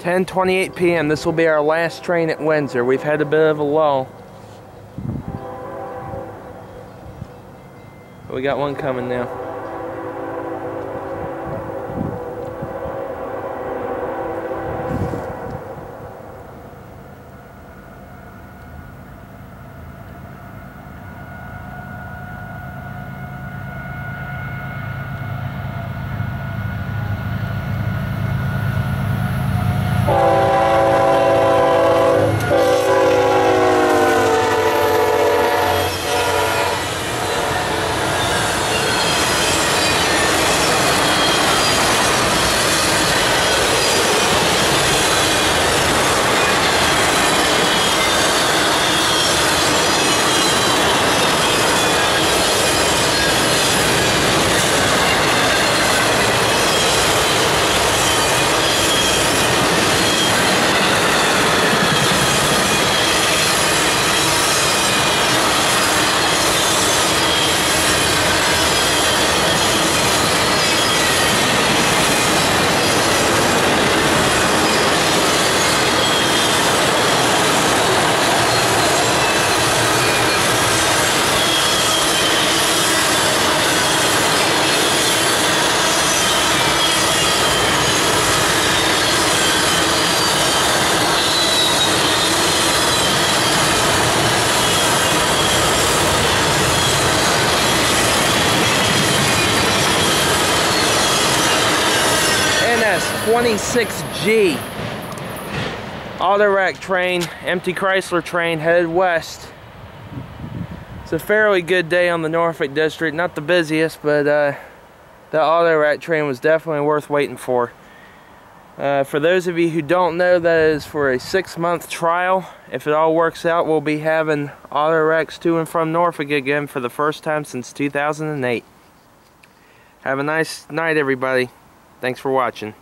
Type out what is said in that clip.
10:28 p.m. This will be our last train at Windsor. We've had a bit of a lull. But we got one coming now. NS 26G, AutoRack train, empty Chrysler train, headed west. It's a fairly good day on the Norfolk District, not the busiest, but the AutoRack train was definitely worth waiting for. For those of you who don't know, that is for a 6-month trial. If it all works out, we'll be having AutoRacks to and from Norfolk again for the first time since 2008. Have a nice night, everybody. Thanks for watching.